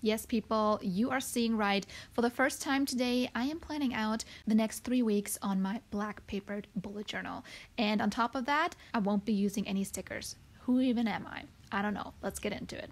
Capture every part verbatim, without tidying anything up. Yes, people, you are seeing right. For the first time today, I am planning out the next three weeks on my black papered bullet journal. And on top of that, I won't be using any stickers. Who even am I? I don't know. Let's get into it.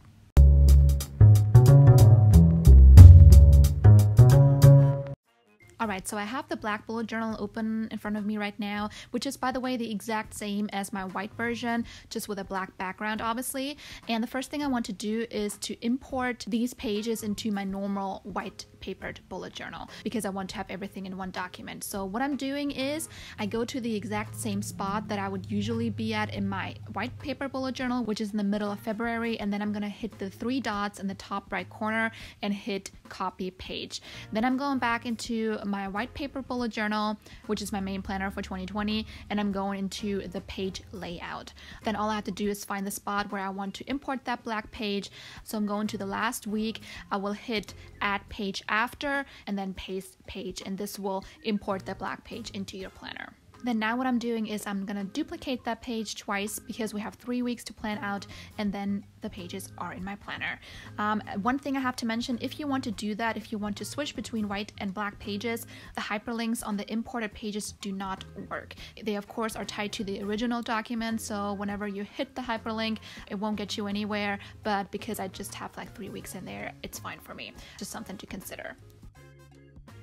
All right, so I have the black bullet journal open in front of me right now, which is, by the way, the exact same as my white version, just with a black background, obviously. And the first thing I want to do is to import these pages into my normal white papered bullet journal because I want to have everything in one document. So what I'm doing is I go to the exact same spot that I would usually be at in my white paper bullet journal, which is in the middle of February, and then I'm going to hit the three dots in the top right corner and hit copy page. Then I'm going back into my white paper bullet journal, which is my main planner for twenty twenty, and I'm going into the page layout. Then all I have to do is find the spot where I want to import that black page. So I'm going to the last week, I will hit add page after and then paste page, and this will import the black page into your planner. Then now what I'm doing is I'm gonna duplicate that page twice because we have three weeks to plan out, and then the pages are in my planner. Um, one thing I have to mention, if you want to do that, if you want to switch between white and black pages, the hyperlinks on the imported pages do not work. They of course are tied to the original document, so whenever you hit the hyperlink, it won't get you anywhere, but because I just have like three weeks in there, it's fine for me. Just something to consider.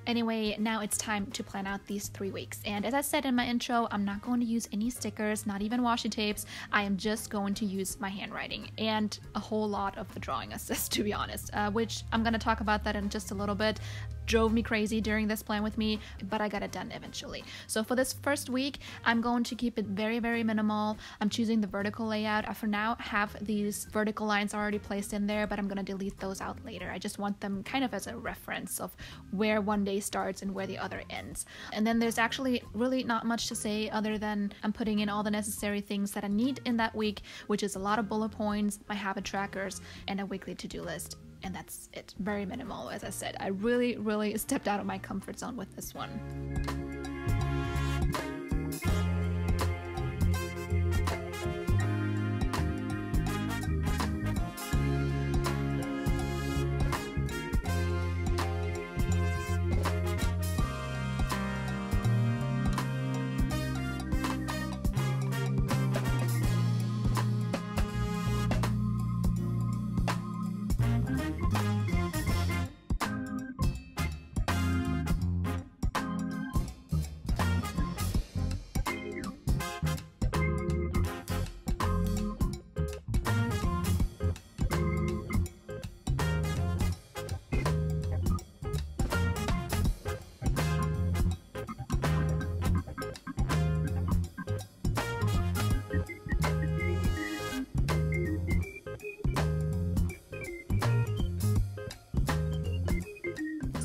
Anyway, now it's time to plan out these three weeks. And as I said in my intro, I'm not going to use any stickers, not even washi tapes. I am just going to use my handwriting and a whole lot of the drawing assist, to be honest, uh, which I'm going to talk about that in just a little bit. Drove me crazy during this plan with me, but I got it done eventually. So for this first week, I'm going to keep it very, very minimal. I'm choosing the vertical layout. I for now have these vertical lines already placed in there, but I'm going to delete those out later. I just want them kind of as a reference of where one day starts and where the other ends. And then there's actually really not much to say other than I'm putting in all the necessary things that I need in that week, which is a lot of bullet points, my habit trackers, and a weekly to-do list. And that's it. Very minimal, as I said. I really, really stepped out of my comfort zone with this one.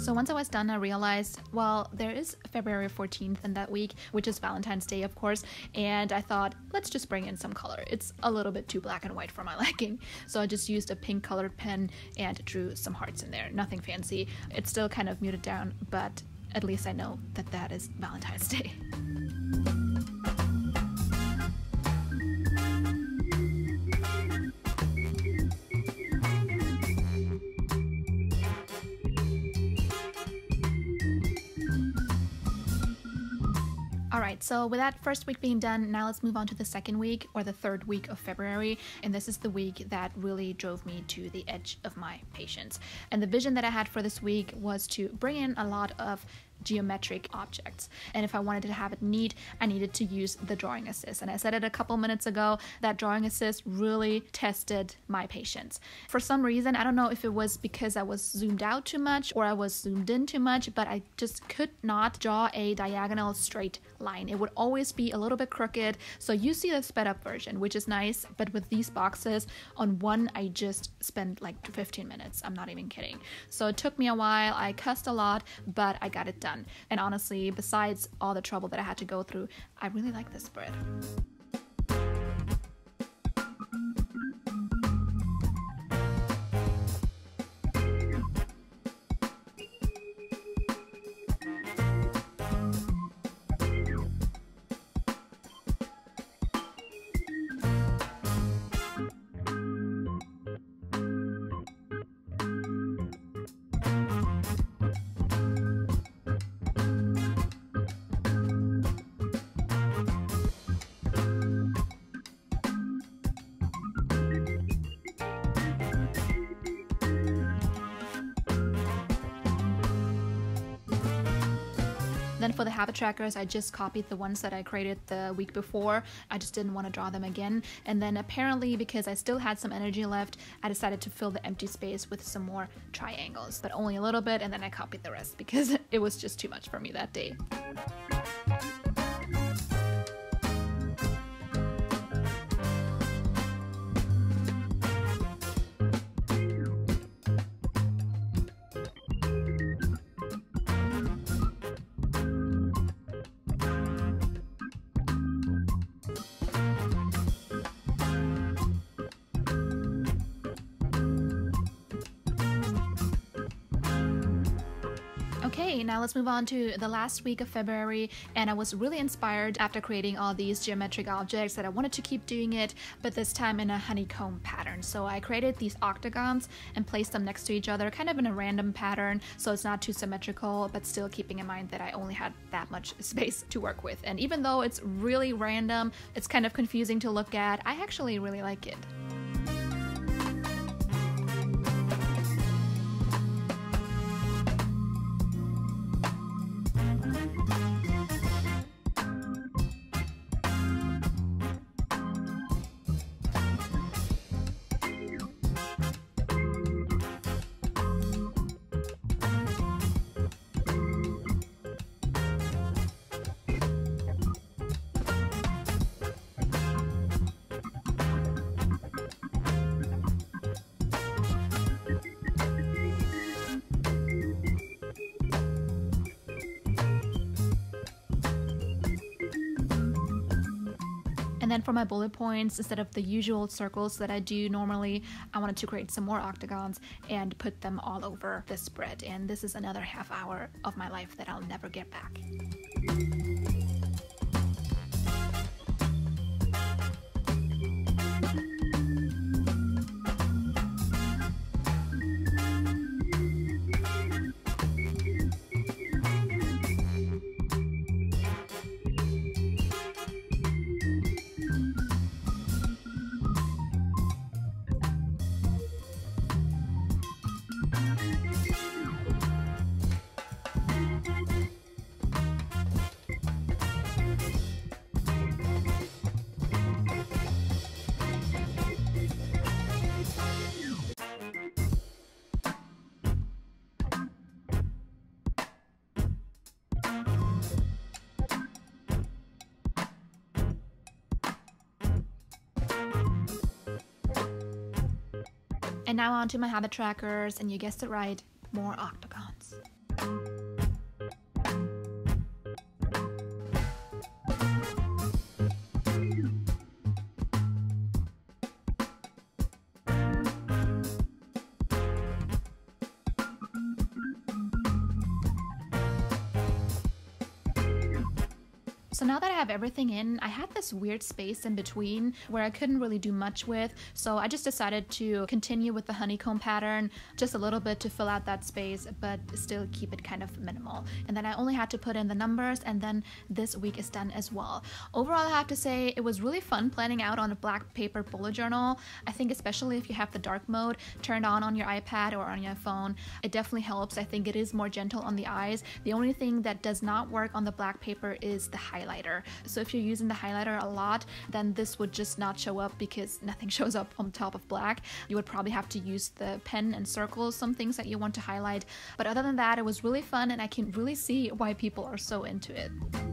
So once I was done, I realized, well, there is February fourteenth in that week, which is Valentine's Day, of course, and I thought, let's just bring in some color. It's a little bit too black and white for my liking. So I just used a pink colored pen and drew some hearts in there. Nothing fancy. It's still kind of muted down, but at least I know that that is Valentine's Day. Alright, so with that first week being done, now let's move on to the second week, or the third week of February, and this is the week that really drove me to the edge of my patience. And the vision that I had for this week was to bring in a lot of geometric objects, and if I wanted to have it neat, I needed to use the drawing assist. And I said it a couple minutes ago, that drawing assist really tested my patience. For some reason, I don't know if it was because I was zoomed out too much or I was zoomed in too much, but I just could not draw a diagonal straight line. It would always be a little bit crooked. So you see the sped up version, which is nice, but with these boxes, on one I just spent like fifteen minutes. I'm not even kidding. So it took me a while. I cussed a lot, but I got it done. And honestly, besides all the trouble that I had to go through, I really like this spread. then for the habit trackers, I just copied the ones that I created the week before. I just didn't want to draw them again. And then apparently, because I still had some energy left, I decided to fill the empty space with some more triangles, but only a little bit, and then I copied the rest because it was just too much for me that day. Okay, now let's move on to the last week of February, and I was really inspired after creating all these geometric objects that I wanted to keep doing it, but this time in a honeycomb pattern. So I created these octagons and placed them next to each other, kind of in a random pattern, so it's not too symmetrical, but still keeping in mind that I only had that much space to work with. And even though it's really random, it's kind of confusing to look at, I actually really like it. And then for my bullet points, instead of the usual circles that I do normally, I wanted to create some more octagons and put them all over the spread. And this is another half hour of my life that I'll never get back. And now on to my habit trackers, and you guessed it right, more octagons. So now that I have everything in, I had this weird space in between where I couldn't really do much with, so I just decided to continue with the honeycomb pattern just a little bit to fill out that space, but still keep it kind of minimal. And then I only had to put in the numbers, and then this week is done as well. Overall, I have to say it was really fun planning out on a black paper bullet journal. I think especially if you have the dark mode turned on on your iPad or on your phone, it definitely helps. I think it is more gentle on the eyes. The only thing that does not work on the black paper is the highlight. So if you're using the highlighter a lot, then this would just not show up because nothing shows up on top of black. You would probably have to use the pen and circle some things that you want to highlight. But other than that, it was really fun, and I can really see why people are so into it.